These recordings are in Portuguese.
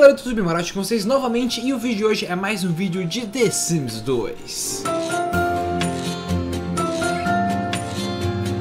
galera do YouTube, Maroth com vocês novamente, e o vídeo de hoje é mais um vídeo de The Sims 2.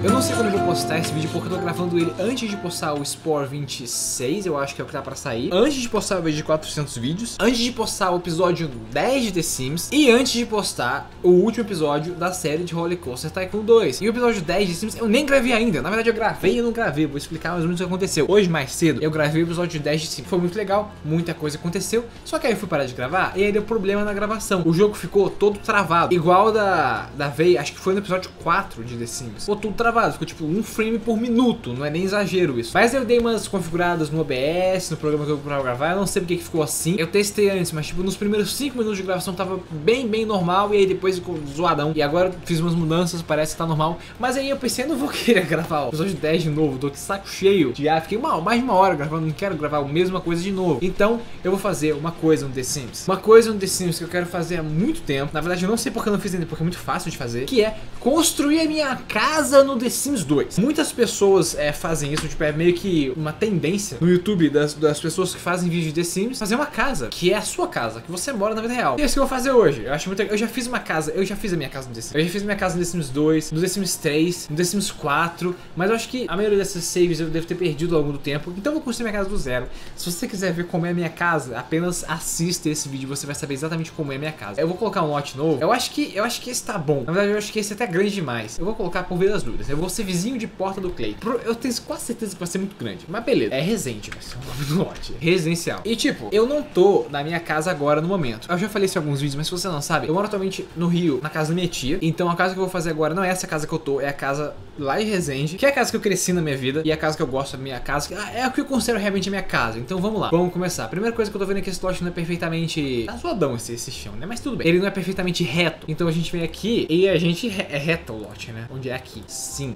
Eu não sei quando eu vou postar esse vídeo, porque eu tô gravando ele antes de postar o Spore 26, eu acho que é o que tá pra sair. Antes de postar o vídeo de 400 vídeos. Antes de postar o episódio 10 de The Sims. E antes de postar o último episódio da série de Roller Coaster Tycoon 2. E o episódio 10 de The Sims eu nem gravei ainda. Na verdade eu gravei e eu não gravei. Vou explicar mais ou menos o que aconteceu. Hoje mais cedo eu gravei o episódio 10 de The Sims. Foi muito legal, muita coisa aconteceu. Só que aí eu fui parar de gravar e aí deu problema na gravação. O jogo ficou todo travado. Igual da Veia, acho que foi no episódio 4 de The Sims. Ficou tudo travado. Ficou tipo um frame por minuto, não é nem exagero isso. Mas eu dei umas configuradas no OBS, no programa que eu vou gravar, eu não sei porque que ficou assim. Eu testei antes, mas tipo, nos primeiros 5 minutos de gravação tava bem normal, e aí depois ficou zoadão. E agora eu fiz umas mudanças, parece que tá normal. Mas aí eu pensei, eu não vou querer gravar o episódio 10 de novo, tô de saco cheio. Já fiquei mais de uma hora gravando, não quero gravar a mesma coisa de novo. Então eu vou fazer uma coisa no The Sims. Uma coisa no The Sims que eu quero fazer há muito tempo. Na verdade eu não sei porque eu não fiz ainda, porque é muito fácil de fazer. Que é construir a minha casa no The Sims 2. Muitas pessoas fazem isso, tipo, é meio que uma tendência no YouTube das pessoas que fazem vídeo de The Sims, fazer uma casa, que é a sua casa, que você mora na vida real. E é isso que eu vou fazer hoje. Eu acho muito legal. Eu já fiz uma casa, eu já fiz a minha casa no The Sims. Eu já fiz a minha casa no The Sims 2, no The Sims 3, no The Sims 4, mas eu acho que a maioria dessas saves eu devo ter perdido ao longo do tempo, então eu vou construir minha casa do zero. Se você quiser ver como é a minha casa, apenas assista esse vídeo, você vai saber exatamente como é a minha casa. Eu vou colocar um lote novo, eu acho que esse tá bom. Na verdade eu acho que esse é até grande demais. Eu vou colocar por ver das duas. Eu vou ser vizinho de porta do Clay. Eu tenho quase certeza que vai ser muito grande. Mas beleza. É Resende, vai ser o nome do lote. Residencial. E tipo, eu não tô na minha casa agora no momento. Eu já falei isso em alguns vídeos, mas se você não sabe, eu moro atualmente no Rio, na casa da minha tia. Então a casa que eu vou fazer agora não é essa casa que eu tô, é a casa lá em Resende, que é a casa que eu cresci na minha vida. E é a casa que eu gosto, a minha casa. É o que eu considero realmente a minha casa. Então vamos lá. Vamos começar. A primeira coisa que eu tô vendo é que esse lote não é perfeitamente... Tá zoadão esse chão, né? Mas tudo bem. Ele não é perfeitamente reto. Então a gente vem aqui e a gente... É reto o lote, né? Onde é aqui. Sim.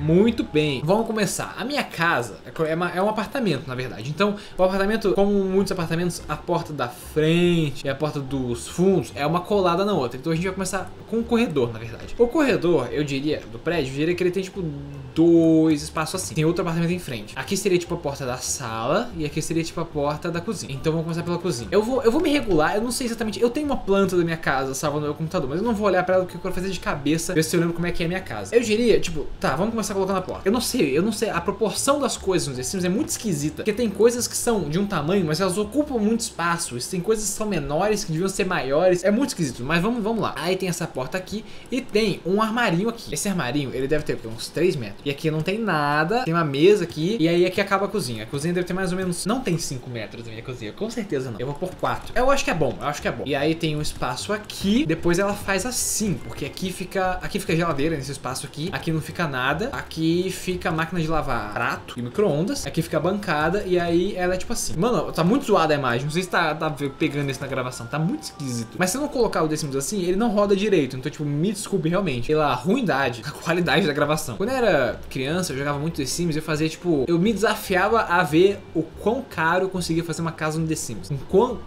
Muito bem, vamos começar. A minha casa é um apartamento, na verdade. Então, o apartamento, como muitos apartamentos, a porta da frente e a porta dos fundos é uma colada na outra. Então a gente vai começar com o corredor, na verdade. O corredor, eu diria, do prédio, eu diria que ele tem, tipo, 2 espaços assim. Tem outro apartamento em frente. Aqui seria, tipo, a porta da sala e aqui seria, tipo, a porta da cozinha. Então vamos começar pela cozinha. Eu vou me regular, eu não sei exatamente... Eu tenho uma planta da minha casa salva no meu computador, mas eu não vou olhar pra ela porque eu quero fazer de cabeça, ver se eu lembro como é que é a minha casa. Eu diria, tipo, tá, vamos começar colocando a porta. Eu não sei, a proporção das coisas nos The Sims é muito esquisita, porque tem coisas que são de um tamanho, mas elas ocupam muito espaço. Tem coisas que são menores, que deviam ser maiores. É muito esquisito, mas vamos lá. Aí tem essa porta aqui e tem um armarinho aqui. Esse armarinho, ele deve ter uns 3 metros. E aqui não tem nada, tem uma mesa aqui e aí aqui acaba a cozinha. A cozinha deve ter mais ou menos, não tem 5 metros da minha cozinha, com certeza não. Eu vou por 4. Eu acho que é bom, eu acho que é bom. E aí tem um espaço aqui, depois ela faz assim, porque aqui fica geladeira nesse espaço aqui. Aqui não fica nada. Aqui fica a máquina de lavar prato e micro-ondas. Aqui fica a bancada. E aí ela é tipo assim. Mano, tá muito zoada a imagem. Não sei se tá pegando isso na gravação. Tá muito esquisito. Mas se eu não colocar o The Sims assim, ele não roda direito. Então, tipo, me desculpe realmente pela ruindade, a qualidade da gravação. Quando eu era criança, eu jogava muito The Sims. Eu fazia, tipo, eu me desafiava a ver o quão caro eu conseguia fazer uma casa no The Sims. Com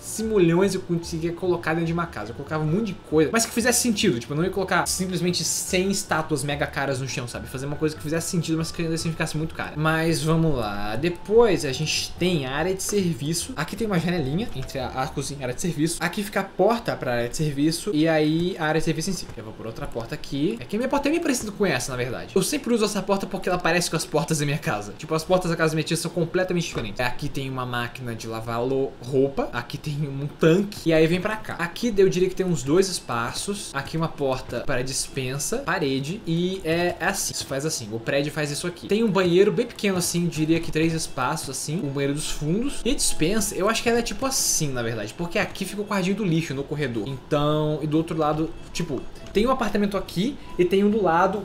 simulhões eu conseguia colocar dentro de uma casa. Eu colocava um monte de coisa, mas que fizesse sentido. Tipo, eu não ia colocar simplesmente 100 estátuas mega caras no chão, sabe? Fazer uma coisa que fizesse sentido, mas que ainda assim ficasse muito cara. Mas vamos lá. Depois a gente tem a área de serviço. Aqui tem uma janelinha entre a cozinha e a área de serviço. Aqui fica a porta para a área de serviço e aí a área de serviço em si. Eu vou por outra porta aqui. Aqui a minha porta é meio parecida com essa, na verdade. Eu sempre uso essa porta porque ela parece com as portas da minha casa. Tipo, as portas da casa da minha tia são completamente diferentes. Aqui tem uma máquina de lavar roupa. Aqui tem um tanque. E aí vem pra cá. Aqui eu diria que tem uns 2 espaços. Aqui uma porta para dispensa, parede e é assim. Isso faz assim, o prédio faz isso aqui. Tem um banheiro bem pequeno assim, diria que 3 espaços assim, um banheiro dos fundos. E a dispensa, eu acho que ela é tipo assim, na verdade, porque aqui fica o quartinho do lixo no corredor. Então, e do outro lado, tipo, tem um apartamento aqui e tem um do lado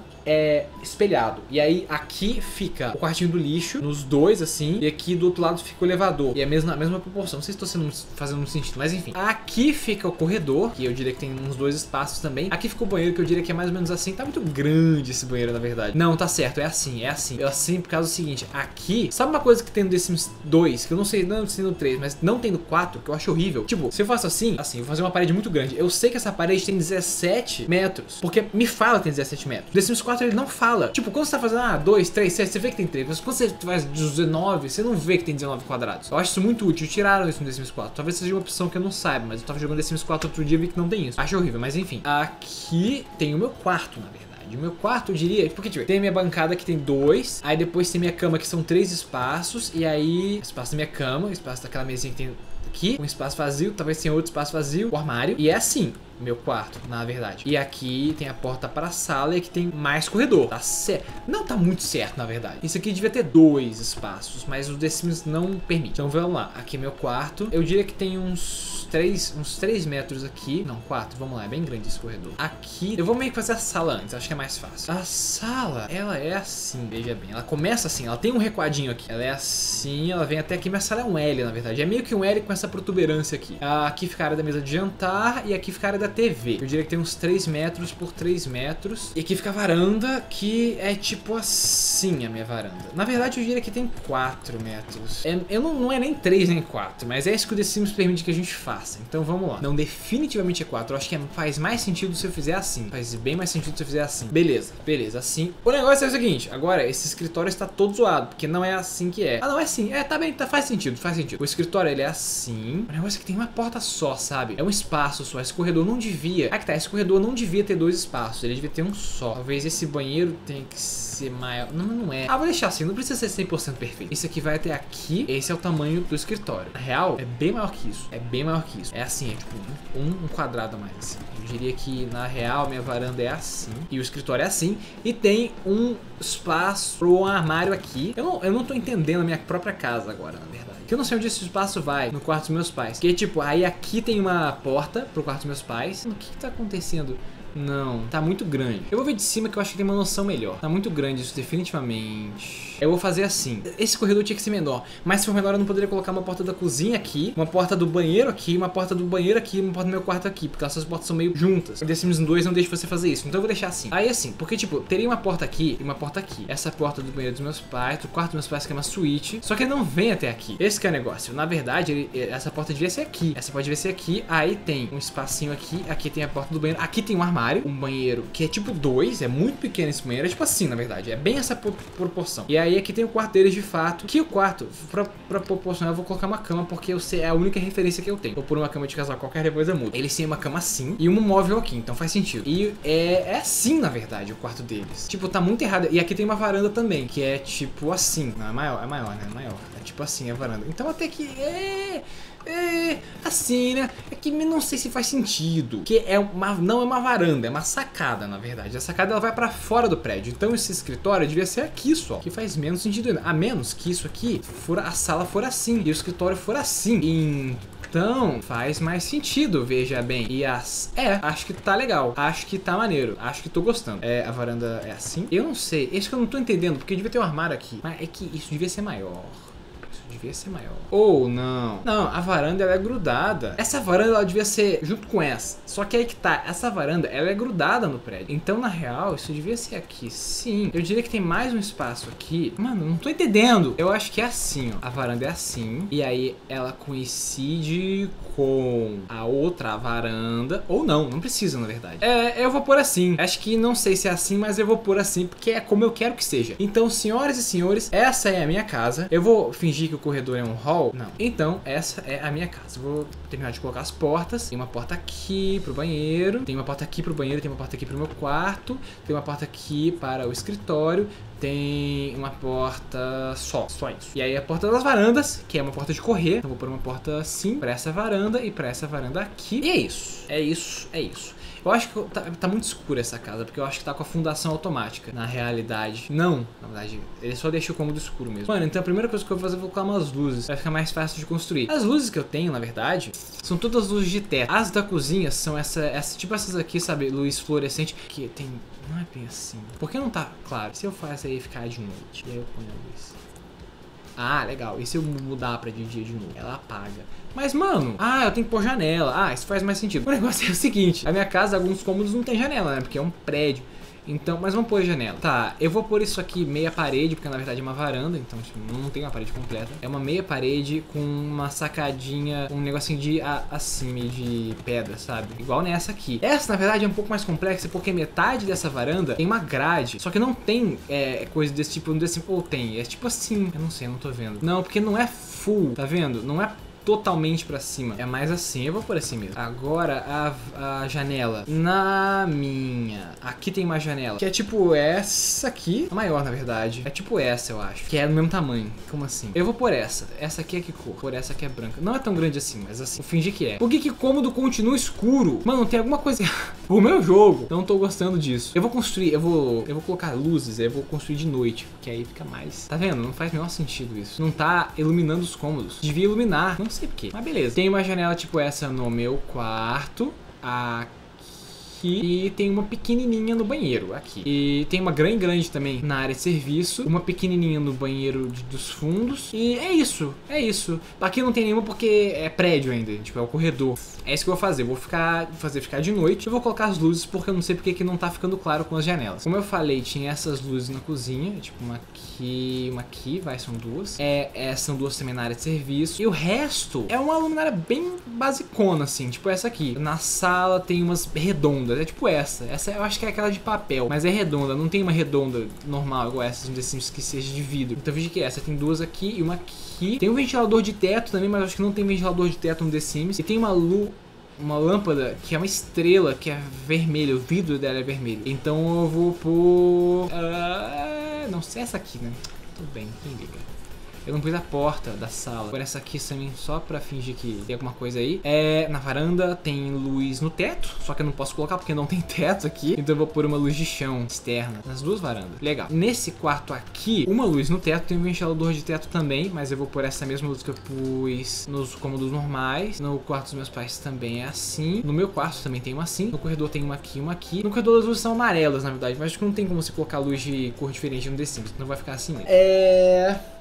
espelhado. E aí aqui fica o quartinho do lixo, nos 2 assim, e aqui do outro lado fica o elevador. E é a mesma proporção, não sei se estou fazendo muito sentido, mas enfim. Aqui fica o corredor, que eu diria que tem uns 2 espaços também. Aqui fica o banheiro, que eu diria que é mais ou menos assim. Tá muito grande esse banheiro, na verdade. Não, tá certo, é assim, é assim. É assim por causa do seguinte, aqui, sabe uma coisa que tem no The Sims 2, que eu não sei, não sei no 3, mas não tem no 4, que eu acho horrível. Tipo, se eu faço assim, eu vou fazer uma parede muito grande. Eu sei que essa parede tem 17 metros, porque me fala que tem 17 metros. The Sims 4 4 ele não fala. Tipo, quando você tá fazendo 2, 3, 7, você vê que tem 3. Mas quando você faz 19, você não vê que tem 19 quadrados. Eu acho isso muito útil. Tiraram isso no The Sims 4. Talvez seja uma opção que eu não saiba, mas eu tava jogando The Sims 4 outro dia e vi que não tem isso. Acho horrível, mas enfim. Aqui tem o meu quarto, na verdade. O meu quarto, eu diria, porque tipo, tem a minha bancada que tem 2, aí depois tem minha cama que são 3 espaços, e aí espaço da minha cama, espaço daquela mesinha que tem aqui, um espaço vazio, talvez tenha outro espaço vazio, o armário, e é assim meu quarto, na verdade. E aqui tem a porta para a sala e aqui tem mais corredor. Tá certo. Não tá muito certo, na verdade. Isso aqui devia ter 2 espaços, mas o The Sims não permite. Então vamos lá. Aqui é meu quarto. Eu diria que tem uns 3 metros aqui. Não, 4. Vamos lá. É bem grande esse corredor. Aqui. Eu vou meio que fazer a sala antes. Acho que é mais fácil. A sala, ela é assim. Veja bem. Ela começa assim. Ela tem um recuadinho aqui. Ela é assim. Ela vem até aqui. Minha sala é um L, na verdade. É meio que um L com essa protuberância aqui. Aqui fica a área da mesa de jantar e aqui fica a área da TV. Eu diria que tem uns 3 metros por 3 metros. E aqui fica a varanda, que é tipo assim a minha varanda. Na verdade, eu diria que tem 4 metros. Não é nem 3 nem 4, mas é isso que o The Sims permite que a gente faça. Então vamos lá. Não, definitivamente é 4. Eu acho que faz mais sentido se eu fizer assim. Faz bem mais sentido se eu fizer assim. Beleza, beleza, assim. O negócio é o seguinte. Agora, esse escritório está todo zoado, porque não é assim que é. Ah, não, é assim. É, tá bem, tá, faz sentido, faz sentido. O escritório, ele é assim. O negócio é que tem uma porta só, sabe? É um espaço só. Esse corredor não devia. Ah, que tá, esse corredor não devia ter 2 espaços, ele devia ter um só. Talvez esse banheiro tenha que ser maior. Não, não é. Ah, vou deixar assim, não precisa ser 100% perfeito. Isso aqui vai até aqui, esse é o tamanho do escritório. Na real, é bem maior que isso. É bem maior que isso. É assim, é tipo um quadrado a mais assim. Eu diria que, na real, minha varanda é assim, e o escritório é assim, e tem um espaço para um armário aqui. Eu não tô entendendo a minha própria casa agora, na verdade. Que eu não sei onde esse espaço vai, no quarto dos meus pais. Que tipo, aí aqui tem uma porta pro quarto dos meus pais. O que que tá acontecendo? Não, tá muito grande. Eu vou ver de cima que eu acho que tem uma noção melhor. Tá muito grande isso, definitivamente. Eu vou fazer assim. Esse corredor tinha que ser menor. Mas se for menor, eu não poderia colocar uma porta da cozinha aqui, uma porta do banheiro aqui, uma porta do banheiro aqui, uma porta do meu quarto aqui, porque essas portas são meio juntas. O The Sims 2 não deixa você fazer isso, então eu vou deixar assim. Aí assim, porque tipo, teria uma porta aqui e uma porta aqui. Essa porta do banheiro dos meus pais, do quarto dos meus pais, que é uma suíte. Só que ele não vem até aqui. Esse que é o negócio. Na verdade, essa porta devia ser aqui. Essa porta devia ser aqui. Aí tem um espacinho aqui. Aqui tem a porta do banheiro. Aqui tem um armário. Um banheiro que é tipo 2, é muito pequeno esse banheiro, é tipo assim, na verdade, é bem essa proporção. E aí aqui tem o quarto deles de fato, que o quarto, pra proporcionar, eu vou colocar uma cama, porque eu sei, é a única referência que eu tenho. Vou pôr uma cama de casal, qualquer coisa muda. Eles têm uma cama assim, e um móvel aqui, então faz sentido. E é assim, na verdade, o quarto deles. Tipo, tá muito errado. E aqui tem uma varanda também, que é tipo assim. Não, é maior, né? É maior. É tipo assim a varanda. Então até que é assim, né? É que não sei se faz sentido, que é uma, não é uma varanda, é uma sacada, na verdade. A sacada, ela vai pra fora do prédio. Então esse escritório devia ser aqui só, que faz menos sentido ainda. A menos que isso aqui for, a sala for assim e o escritório for assim. Então faz mais sentido, veja bem. E acho que tá legal, acho que tá maneiro, acho que tô gostando. É, a varanda é assim. Eu não sei, isso que eu não tô entendendo, porque devia ter um armário aqui, mas é que isso devia ser maior. Devia ser maior. Ou não. Não, a varanda, ela é grudada. Essa varanda, ela devia ser junto com essa. Só que aí que tá, essa varanda, ela é grudada no prédio. Então, na real, isso devia ser aqui. Sim. Eu diria que tem mais um espaço aqui. Mano, não tô entendendo. Eu acho que é assim, ó. A varanda é assim. E aí, ela coincide com a outra varanda. Ou não, não precisa, na verdade. É, eu vou pôr assim. Acho que não sei se é assim, mas eu vou pôr assim, porque é como eu quero que seja. Então, senhoras e senhores, essa é a minha casa. Eu vou fingir que o corredor é um hall? Não. Então, essa é a minha casa. Vou terminar de colocar as portas. Tem uma porta aqui pro banheiro. Tem uma porta aqui pro banheiro. Tem uma porta aqui pro meu quarto. Tem uma porta aqui para o escritório. Tem uma porta só. Só isso. E aí a porta das varandas, que é uma porta de correr. Então vou pôr uma porta assim pra essa varanda e pra essa varanda aqui. E é isso. É isso. É isso. Eu acho que tá muito escura essa casa, porque eu acho que tá com a fundação automática. Na realidade, não. Na verdade, ele só deixa o cômodo escuro mesmo. Mano, então a primeira coisa que eu vou fazer é colocar umas luzes. Vai ficar mais fácil de construir. As luzes que eu tenho, na verdade, são todas luzes de teto. As da cozinha são tipo essas aqui, sabe? Luz fluorescente, que tem... Não é bem assim. Por que não tá claro? Se eu faço aí ficar de noite, e aí eu ponho a luz. Ah, legal. E se eu mudar pra de dia de novo? Ela apaga. Mas, mano, eu tenho que pôr janela. Ah, isso faz mais sentido. O negócio é o seguinte. A minha casa, alguns cômodos não tem janela, né? Porque é um prédio. Então, mas vamos pôr janela. Tá, eu vou pôr isso aqui meia parede, porque na verdade é uma varanda, então tipo, não tem uma parede completa. É uma meia parede com uma sacadinha, um negocinho de assim, de pedra, sabe? Igual nessa aqui. Essa, na verdade, é um pouco mais complexa, porque metade dessa varanda tem uma grade. Só que não tem coisa desse tipo, não desse tipo, ou tem, é tipo assim. Eu não sei, eu não tô vendo. Não, porque não é full, tá vendo? Não é totalmente pra cima, é mais assim. Eu vou por assim mesmo. Agora a janela, na minha, aqui tem uma janela, que é tipo essa aqui, a maior na verdade, é tipo essa eu acho, que é do mesmo tamanho. Como assim? Eu vou por essa aqui é que cor? Por essa que é branca, não é tão grande assim, mas assim, vou fingir que é. Por que que cômodo continua escuro? Mano, tem alguma coisa, o meu jogo, não tô gostando disso. Eu vou construir, eu vou colocar luzes, eu vou construir de noite, porque aí fica mais, tá vendo? Não faz o menor sentido isso, não tá iluminando os cômodos, devia iluminar, não sei porquê, mas beleza. Tem uma janela tipo essa no meu quarto, aqui, e tem uma pequenininha no banheiro, aqui. E tem uma grande também na área de serviço, uma pequenininha no banheiro dos fundos, e é isso, é isso. Aqui não tem nenhuma porque é prédio ainda, tipo, é o corredor. É isso que eu vou fazer, vou fazer ficar de noite. Eu vou colocar as luzes porque eu não sei porque que não tá ficando claro com as janelas. Como eu falei, tinha essas luzes na cozinha, tipo uma aqui, vai, são duas. São duas também na área de serviço. E o resto é uma luminária bem basicona, assim, tipo essa aqui. Na sala tem umas redondas, é tipo essa. Essa eu acho que é aquela de papel, mas é redonda, não tem uma redonda normal igual essas de Sims que seja de vidro. Então veja que essa, tem duas aqui e uma aqui. Tem um ventilador de teto também, mas eu acho que não tem ventilador de teto no The Sims. E tem uma lâmpada que é uma estrela, que é vermelha, o vidro dela é vermelho. Então eu vou por... não sei, essa aqui, né? Tudo bem, quem liga? Eu não pus a porta da sala. Por essa aqui também, só pra fingir que tem alguma coisa aí. Na varanda tem luz no teto, só que eu não posso colocar porque não tem teto aqui. Então eu vou pôr uma luz de chão externa nas duas varandas. Legal. Nesse quarto aqui, uma luz no teto, tem um ventilador de teto também, mas eu vou pôr essa mesma luz que eu pus nos cômodos normais. No quarto dos meus pais também é assim. No meu quarto também tem uma assim. No corredor tem uma aqui e uma aqui. No corredor as luzes são amarelas, na verdade, mas acho que não tem como você colocar luz de cor diferente no The Sims, então não vai ficar assim mesmo.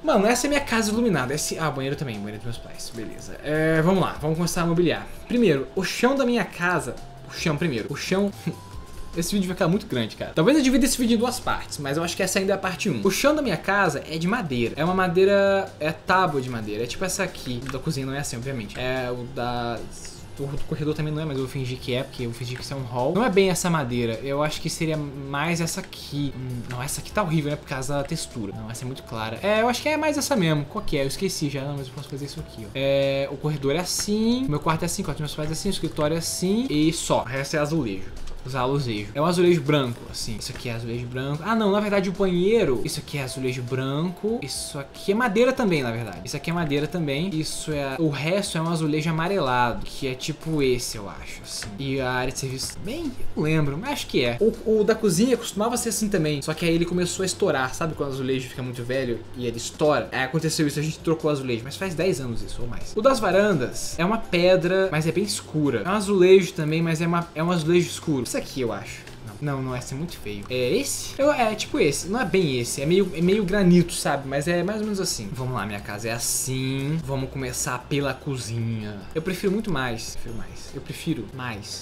Mano, essa é minha casa iluminada. Banheiro também, banheiro dos meus pais, beleza. Vamos lá, vamos começar a mobiliar. Primeiro, o chão da minha casa. O chão primeiro, o chão... Esse vídeo vai ficar muito grande, cara. Talvez eu divida esse vídeo em duas partes, mas eu acho que essa ainda é a parte 1. O chão da minha casa é de madeira. É uma madeira... é tábua de madeira. É tipo essa aqui. O da cozinha não é assim, obviamente. É o da... do corredor também não é, mas eu vou fingir que é, porque eu fingi que isso é um hall. Não é bem essa madeira, eu acho que seria mais essa aqui. Não, essa aqui tá horrível, né, por causa da textura. Não, essa é muito clara. Eu acho que é mais essa mesmo. Qual que é? Eu esqueci já, não, mas eu posso fazer isso aqui, ó. O corredor é assim, meu quarto é assim, o quarto dos meus pais é assim, o escritório é assim, e só. O resto é azulejo. Usar azulejo. É um azulejo branco, assim. Isso aqui é azulejo branco. Ah, não, na verdade o banheiro. Isso aqui é azulejo branco. Isso aqui é madeira também, na verdade. Isso aqui é madeira também. Isso é... o resto é um azulejo amarelado, que é tipo esse, eu acho, assim. E a área de serviço... bem, eu lembro, mas acho que é. O da cozinha costumava ser assim também. Só que aí ele começou a estourar. Sabe quando o azulejo fica muito velho e ele estoura? Aí aconteceu isso, a gente trocou o azulejo. Mas faz 10 anos isso, ou mais. O das varandas é uma pedra, mas é bem escura. É um azulejo também, mas é um azulejo escuro. Esse aqui eu acho. Não, esse é muito feio. É esse? É tipo esse. Não é bem esse. É meio granito, sabe? Mas é mais ou menos assim. Vamos lá, minha casa é assim. Vamos começar pela cozinha. Eu prefiro muito mais.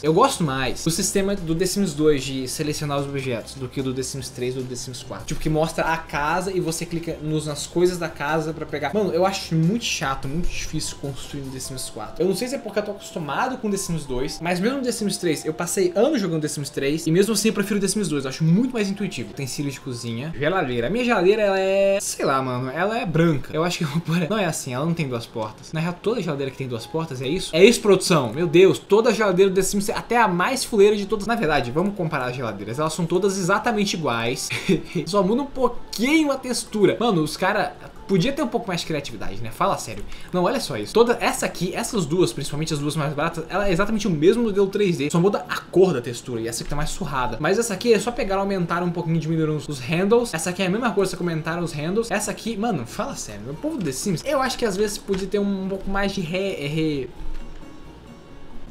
Eu gosto mais do sistema do The Sims 2 de selecionar os objetos do que do The Sims 3 ou do The Sims 4. Tipo, que mostra a casa e você clica nas coisas da casa pra pegar. Mano, eu acho muito chato, muito difícil construir no The Sims 4. Eu não sei se é porque eu tô acostumado com The Sims 2, mas mesmo no The Sims 3, eu passei anos jogando The Sims 3 e mesmo assim eu prefiro The Sims 2, eu acho muito mais intuitivo. Utensílios de cozinha, geladeira. A minha geladeira, ela é... sei lá, mano, ela é branca. Eu acho que eu vou pôr... não é assim, ela não tem duas portas. Na real, toda geladeira que tem duas portas, é isso? É isso, produção! Meu Deus, toda geladeira do The Sims, até a mais fuleira de todas. Na verdade, vamos comparar as geladeiras, elas são todas exatamente iguais. Só muda um pouquinho a textura. Mano, os caras... podia ter um pouco mais de criatividade, né? Fala sério. Não, olha só isso. Toda essa aqui, essas duas, principalmente as duas mais baratas, ela é exatamente o mesmo modelo 3D. Só muda a cor da textura. E essa aqui tá mais surrada. Mas essa aqui é só pegar, aumentar um pouquinho, diminuir os handles. Essa aqui é a mesma coisa, só aumentar os handles. Essa aqui, mano, fala sério. O povo do The Sims, eu acho que às vezes podia ter um pouco mais de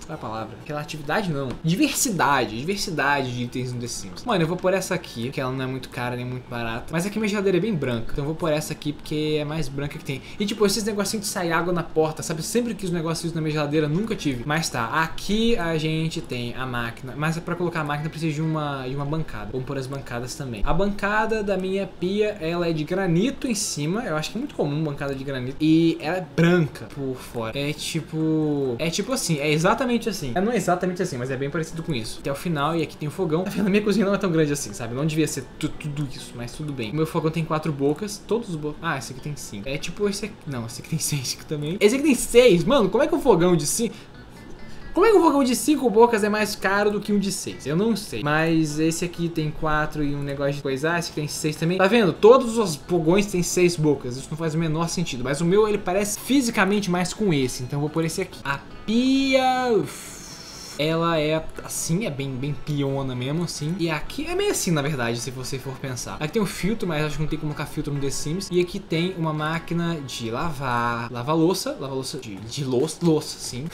qual é a palavra? Relatividade não. Diversidade. Diversidade de itens no The Sims. Mano, eu vou por essa aqui, porque ela não é muito cara nem muito barata. Mas aqui minha geladeira é bem branca. Então eu vou por essa aqui, porque é mais branca que tem. E tipo, esses negocinhos de sair água na porta, sabe? Sempre quis os negocinhos na minha geladeira, nunca tive. Mas tá, aqui a gente tem a máquina. Mas pra colocar a máquina precisa de uma bancada. Vamos por as bancadas também. A bancada da minha pia, ela é de granito em cima. Eu acho que é muito comum bancada de granito. E ela é branca por fora. É tipo assim, é exatamente assim. Não é exatamente assim, mas é bem parecido com isso. Até o final, e aqui tem o fogão. Na minha cozinha não é tão grande assim, sabe? Não devia ser tudo isso, mas tudo bem. O meu fogão tem 4 bocas, todos os bocas. Ah, esse aqui tem 5. É tipo esse aqui. Não, esse aqui tem 6, esse aqui também. Esse aqui tem 6, mano. Como é que o fogão de 5? Como é que um fogão de 5 bocas é mais caro do que um de 6? Eu não sei. Mas esse aqui tem 4 e um negócio de coisa. Esse aqui tem 6 também. Tá vendo? Todos os fogões têm 6 bocas. Isso não faz o menor sentido. Mas o meu, ele parece fisicamente mais com esse. Então eu vou pôr esse aqui. A pia... ela é assim, é bem piona mesmo, assim. E aqui é meio assim, na verdade, se você for pensar. Aqui tem um filtro, mas acho que não tem como colocar filtro no The Sims. E aqui tem uma máquina de lavar. Lava louça, sim.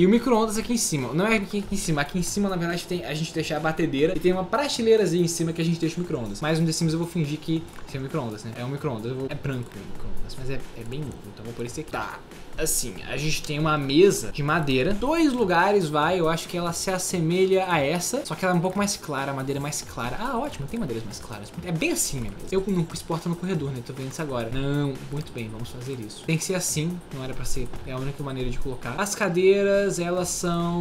E o micro-ondas aqui em cima. Não é aqui em cima. Aqui em cima, na verdade, tem, a gente deixa a batedeira. E tem uma prateleirazinha em cima que a gente deixa o micro-ondas. Mas no The Sims eu vou fingir que é um micro-ondas, né? É um micro-ondas. É branco o micro-ondas, mas é bem louco. Então vou por esse aqui. Tá. Assim, a gente tem uma mesa de madeira. 2 lugares, vai. Eu acho que ela se assemelha a essa. Só que ela é um pouco mais clara, a madeira mais clara. Ah, ótimo, tem madeiras mais claras. É bem assim mesmo. Eu não exporto no corredor, né? Tô vendo isso agora. Não, muito bem, vamos fazer isso. Tem que ser assim, não era pra ser. É a única maneira de colocar. As cadeiras, elas são...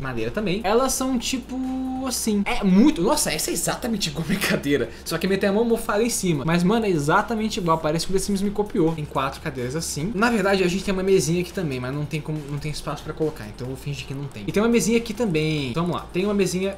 madeira também. Elas são tipo... assim. É muito... nossa, essa é exatamente igual a minha cadeira. Só que meteu a mão almofada em cima. Mas, mano, é exatamente igual. Parece que o The Sims me copiou. Tem 4 cadeiras assim. Na verdade, a gente tem uma mesinha aqui também, mas não tem como, não tem espaço pra colocar, então eu vou fingir que não tem. E tem uma mesinha aqui também, então, vamos lá, tem uma mesinha,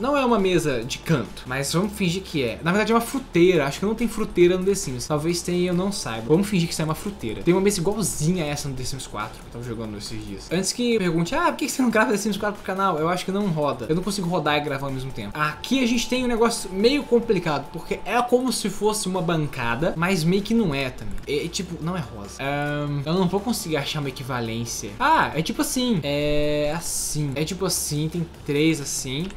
não é uma mesa de canto, mas vamos fingir que é. Na verdade é uma fruteira, acho que não tem fruteira no The Sims, talvez tenha, eu não saiba. Vamos fingir que isso é uma fruteira. Tem uma mesa igualzinha a essa no The Sims 4, que eu tava jogando esses dias. Antes que pergunte, ah, por que você não grava The Sims 4 pro canal? Eu acho que não roda, eu não consigo rodar e gravar ao mesmo tempo. Aqui a gente tem um negócio meio complicado, porque é como se fosse uma bancada, mas meio que não é também. É tipo, não é rosa. Eu não vou conseguir achar uma equivalência. Ah, é tipo assim. É assim. É tipo assim, tem 3 assim.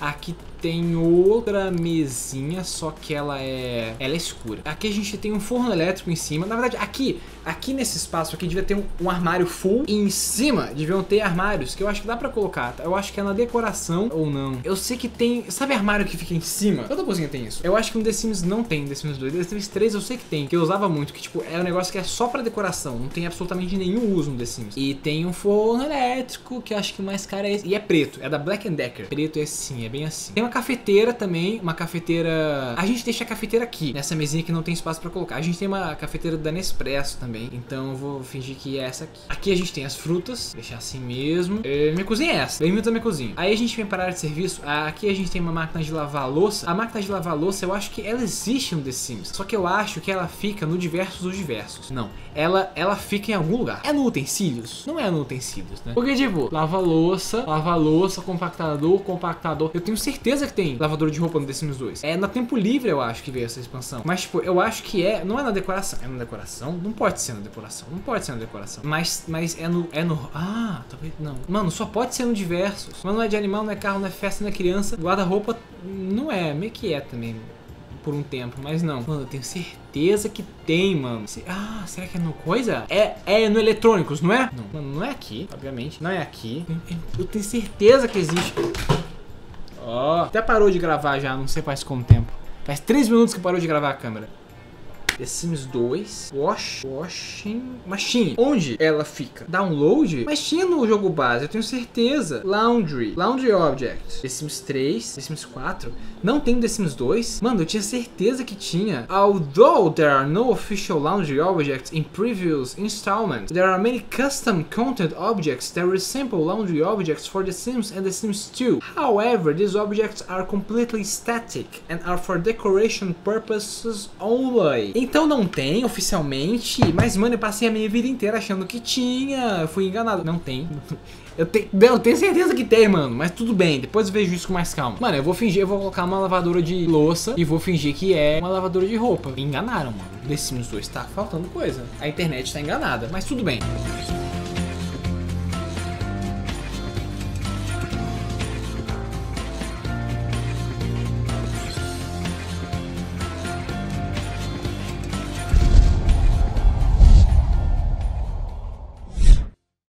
Aqui tem outra mesinha, só que ela é escura. Aqui a gente tem um forno elétrico em cima. Na verdade, aqui nesse espaço aqui devia ter um armário full. E em cima deviam ter armários que eu acho que dá pra colocar. Eu acho que é na decoração ou não. Eu sei que tem... sabe armário que fica em cima? Toda cozinha tem isso. Eu acho que no The Sims não tem. No The Sims 2, The Sims 3 eu sei que tem. Que eu usava muito. Que tipo, é um negócio que é só pra decoração. Não tem absolutamente nenhum uso no The Sims. E tem um forno elétrico que eu acho que mais caro é esse. E é preto. É da Black & Decker. Preto é assim. É bem assim. Tem uma cafeteira também, uma cafeteira... a gente deixa a cafeteira aqui, nessa mesinha que não tem espaço pra colocar. A gente tem uma cafeteira da Nespresso também, então eu vou fingir que é essa aqui. Aqui a gente tem as frutas, deixar assim mesmo. Minha cozinha é essa, bem-vindo à minha cozinha. Aí a gente vem para a área de serviço, aqui a gente tem uma máquina de lavar louça. A máquina de lavar louça, eu acho que ela existe no The Sims, só que eu acho que ela fica no diversos dos diversos. Não, ela fica em algum lugar. É no utensílios? Não é no utensílios, né? Porque tipo, lava louça, compactador. Eu tenho certeza que tem lavador de roupa no The Sims 2. É na tempo livre, eu acho que veio essa expansão. Mas, tipo, eu acho que é... não é na decoração. É na decoração? Não pode ser na decoração. Não pode ser na decoração. Mas é no... ah, talvez não. Mano, só pode ser no diversos. Mas não é de animal, não é carro, não é festa, não é criança. Guarda-roupa não é. Meio que é também. Por um tempo, mas não. Mano, eu tenho certeza que tem, mano. Ah, será que é no coisa? É no eletrônicos, não é? Não. Mano, não é aqui, obviamente. Não é aqui. Eu tenho certeza que existe... ó, até parou de gravar já, não sei faz quanto tempo. Faz 3 minutos que parou de gravar a câmera. The Sims 2 Washing Machine. Onde ela fica? Download? Mas tinha no jogo base, eu tenho certeza. Laundry Object. The Sims 3, The Sims 4. Não tem The Sims 2? Mano, eu tinha certeza que tinha. Although there are no official laundry objects in previous installments, there are many custom content objects that resemble laundry objects for The Sims and The Sims 2. However, these objects are completely static and are for decoration purposes only. Então não tem oficialmente, mas mano, eu passei a minha vida inteira achando que tinha, eu fui enganado. Não tem. Eu tenho certeza que tem, mano, mas tudo bem, depois eu vejo isso com mais calma. Mano, eu vou colocar uma lavadora de louça e vou fingir que é uma lavadora de roupa. Me enganaram, mano. The Sims 2 tá faltando coisa. A internet tá enganada, mas tudo bem.